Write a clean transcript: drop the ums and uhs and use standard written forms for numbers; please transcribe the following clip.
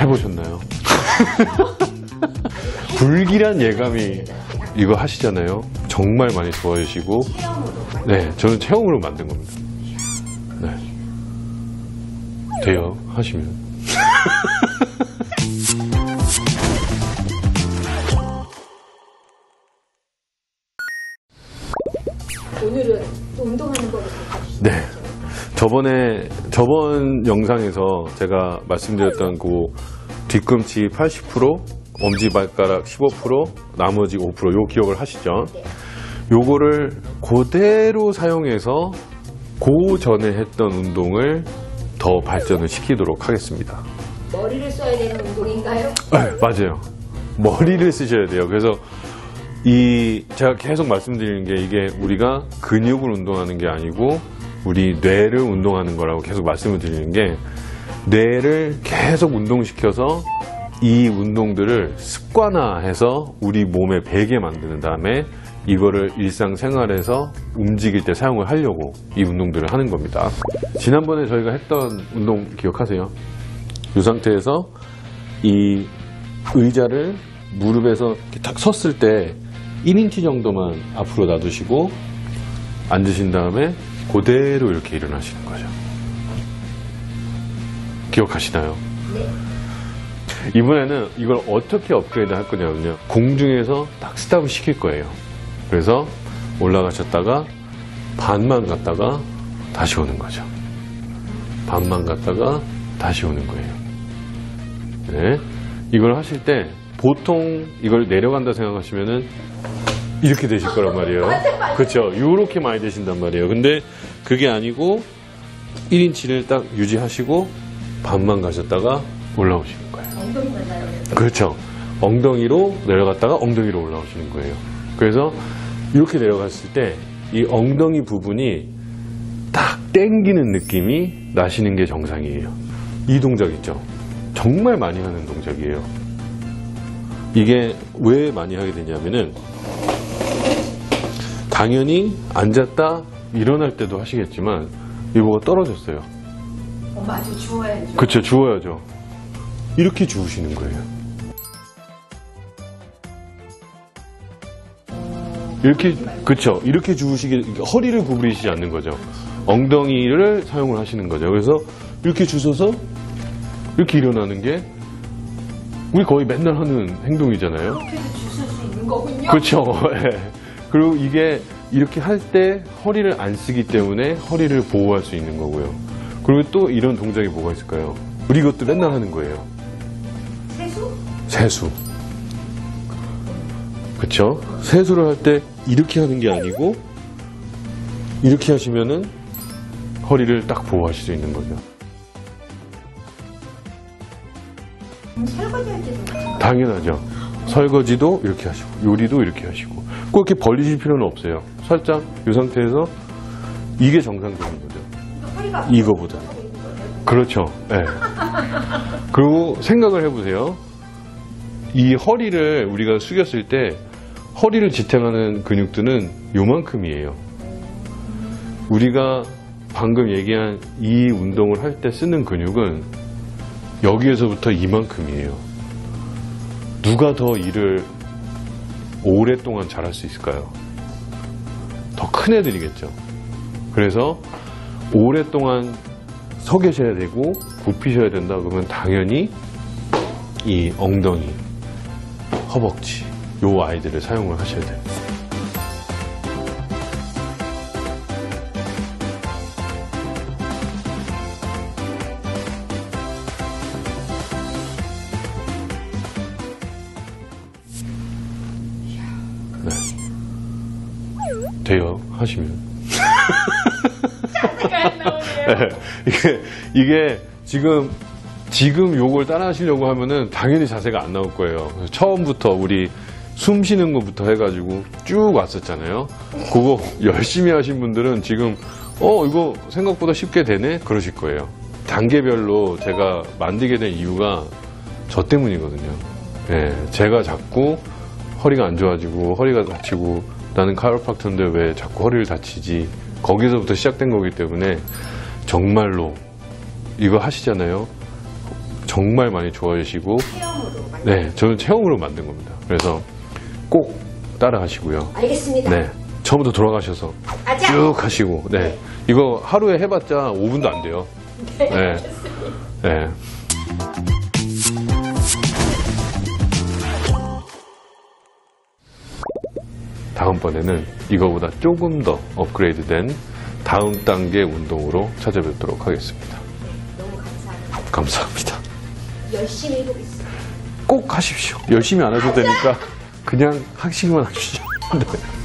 해보셨나요? 불길한 예감이 이거 하시잖아요. 정말 많이 좋아해 주시고. 네, 저는 체험으로 만든 겁니다. 네, 돼요 하시면. 오늘은 운동하는 거를 가르쳐주시죠. 네, 저번 영상에서 제가 말씀드렸던 그 뒤꿈치 80%, 엄지발가락 15%, 나머지 5% 요 기억을 하시죠? 요거를 그대로 사용해서 그 전에 했던 운동을 더 발전을 시키도록 하겠습니다. 머리를 써야 되는 운동인가요? 네, 맞아요. 머리를 쓰셔야 돼요. 그래서 제가 계속 말씀드리는 게 이게 우리가 근육을 운동하는 게 아니고 우리 뇌를 운동하는 거라고 계속 말씀을 드리는 게 뇌를 계속 운동시켜서 이 운동들을 습관화해서 우리 몸에 배게 만드는 다음에 이거를 일상생활에서 움직일 때 사용을 하려고 이 운동들을 하는 겁니다. 지난번에 저희가 했던 운동 기억하세요? 이 상태에서 이 의자를 무릎에서 이렇게 딱 섰을 때 1인치 정도만 앞으로 놔두시고 앉으신 다음에 그대로 이렇게 일어나시는 거죠. 기억하시나요? 네. 이번에는 이걸 어떻게 업그레이드 할 거냐면요, 공중에서 딱 스탑을 시킬 거예요. 그래서 올라가셨다가 반만 갔다가 다시 오는 거죠. 반만 갔다가 다시 오는 거예요. 네. 이걸 하실 때 보통 이걸 내려간다 생각하시면은 이렇게 되실 거란 말이에요. 그렇죠? 이렇게 많이 되신단 말이에요. 근데 그게 아니고 1인치를 딱 유지하시고 반만 가셨다가 올라오시는 거예요. 엉덩이로 내려가요. 그렇죠. 엉덩이로 내려갔다가 엉덩이로 올라오시는 거예요. 그래서 이렇게 내려갔을 때 이 엉덩이 부분이 딱 땡기는 느낌이 나시는 게 정상이에요. 이 동작 있죠? 정말 많이 하는 동작이에요. 이게 왜 많이 하게 되냐면은 당연히 앉았다 일어날 때도 하시겠지만 이거가 떨어졌어요. 맞아, 주워야죠. 그쵸, 주워야죠. 이렇게 주우시는 거예요. 이렇게, 그쵸, 이렇게 주우시게, 허리를 구부리시지 않는 거죠. 엉덩이를 사용을 하시는 거죠. 그래서 이렇게 주워서 이렇게 일어나는 게 우리 거의 맨날 하는 행동이잖아요. 이렇게 주실 수 있는 거군요. 그렇죠. 그리고 이게 이렇게 할 때 허리를 안 쓰기 때문에 허리를 보호할 수 있는 거고요. 그리고 또 이런 동작이 뭐가 있을까요? 우리 이것도 맨날 하는 거예요. 세수? 세수. 그렇죠. 세수를 할 때 이렇게 하는 게 아니고 이렇게 하시면은 허리를 딱 보호하실 수 있는 거죠. 설거지 할 때도 당연하죠. 설거지도 이렇게 하시고 요리도 이렇게 하시고 꼭 이렇게 벌리실 필요는 없어요. 살짝 이 상태에서 이게 정상적인 거죠. 이거보다. 그렇죠. 네. 그리고 생각을 해보세요. 이 허리를 우리가 숙였을 때 허리를 지탱하는 근육들은 요만큼이에요. 우리가 방금 얘기한 이 운동을 할 때 쓰는 근육은 여기에서부터 이만큼이에요. 누가 더 일을 오랫동안 잘할 수 있을까요? 더 큰 애들이겠죠. 그래서 오랫동안 서 계셔야 되고 굽히셔야 된다 그러면 당연히 이 엉덩이, 허벅지, 요 아이들을 사용을 하셔야 돼요. 돼요 하시면. 네, 이게 지금 요걸 따라 하시려고 하면은 당연히 자세가 안 나올 거예요. 처음부터 우리 숨 쉬는 것부터 해가지고 쭉 왔었잖아요. 그거 열심히 하신 분들은 지금 이거 생각보다 쉽게 되네 그러실 거예요. 단계별로 제가 만들게 된 이유가 저 때문이거든요. 네, 제가 자꾸 허리가 안 좋아지고 허리가 다치고 나는 카이로프랙터인데 왜 자꾸 허리를 다치지? 거기서부터 시작된 거기 때문에 정말로 이거 하시잖아요. 정말 많이 좋아하시고 체험으로 네, 저는 체험으로 만든 겁니다. 그래서 꼭 따라 하시고요. 알겠습니다. 네, 처음부터 돌아가셔서 아자! 쭉 하시고 네, 네. 이거 하루에 해봤자 5분도 안 돼요. 네, 네. 네. 다음번에는 이거보다 조금 더 업그레이드된 다음 단계 운동으로 찾아뵙도록 하겠습니다. 네, 너무 감사합니다. 감사합니다. 열심히 해보겠습니다. 꼭 하십시오. 열심히 안 하셔도 되니까 그냥 학식만 하시죠. 네.